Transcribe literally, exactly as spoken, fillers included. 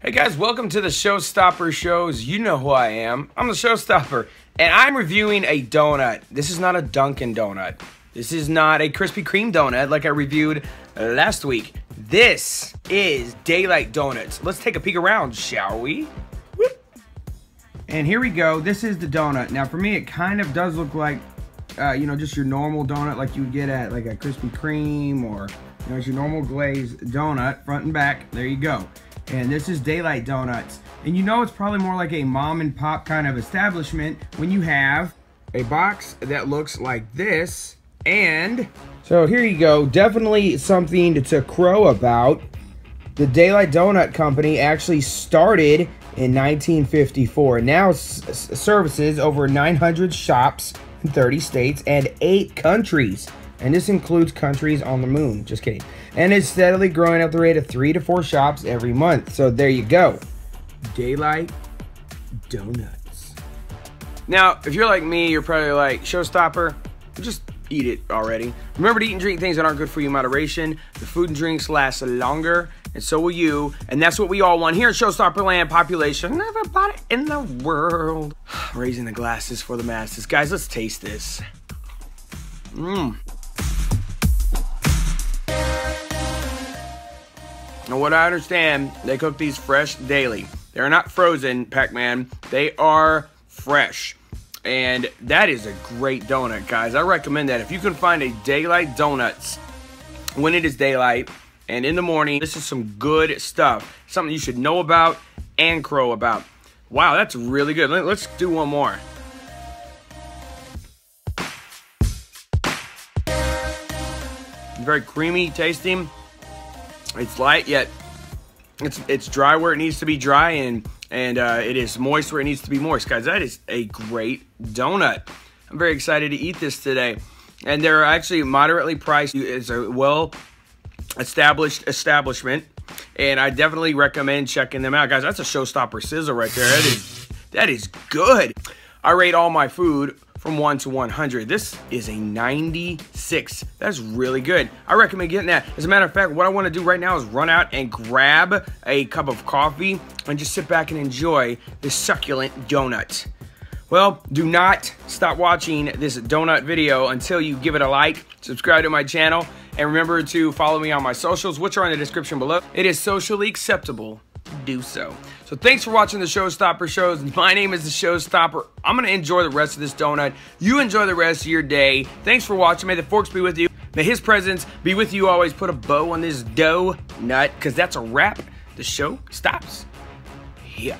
Hey guys, welcome to the Showstopper Shows. You know who I am. I'm the Showstopper, and I'm reviewing a donut. This is not a Dunkin' donut. This is not a Krispy Kreme donut like I reviewed last week. This is Daylight Donuts. Let's take a peek around, shall we? Whoop. And here we go. This is the donut. Now for me, it kind of does look like, uh, you know, just your normal donut like you would get at like a Krispy Kreme, or, you know, it's your normal glazed donut, front and back. There you go. And this is Daylight Donuts. And you know it's probably more like a mom and pop kind of establishment when you have a box that looks like this. And so here you go, definitely something to, to crow about. The Daylight Donut Company actually started in nineteen fifty-four. Now s services over nine hundred shops in thirty states and eight countries. And this includes countries on the moon. Just kidding. And it's steadily growing at the rate of three to four shops every month. So there you go. Daylight Donuts. Now, if you're like me, you're probably like, Showstopper, just eat it already. Remember to eat and drink things that aren't good for you in moderation. The food and drinks last longer, and so will you. And that's what we all want here in Showstopper Land. Population, everybody in the world. Raising the glasses for the masses. Guys, let's taste this. Mmm. Now, what I understand, they cook these fresh daily. They're not frozen, Pac-Man. They are fresh. And that is a great donut, guys. I recommend that. If you can find a Daylight Donuts when it is daylight and in the morning, this is some good stuff. Something you should know about and crow about. Wow, that's really good. Let's do one more. Very creamy tasting. It's light, yet it's it's dry where it needs to be dry, and and uh, it is moist where it needs to be moist. Guys, that is a great donut. I'm very excited to eat this today. And they're actually moderately priced. It's a well-established establishment, and I definitely recommend checking them out. Guys, that's a Showstopper sizzle right there. That is, that is good. I rate all my food from one to one hundred. This is a ninety-six. That's really good. I recommend getting that. As a matter of fact, what I want to do right now is run out and grab a cup of coffee and just sit back and enjoy this succulent donut. Well, do not stop watching this donut video until you give it a like, subscribe to my channel, and remember to follow me on my socials, which are in the description below. It is socially acceptable to do so. So thanks for watching the Showstopper Shows. My name is the Showstopper. I'm going to enjoy the rest of this donut. You enjoy the rest of your day. Thanks for watching. May the forks be with you. May his presence be with you always. Put a bow on this dough nut, because that's a wrap. The show stops here.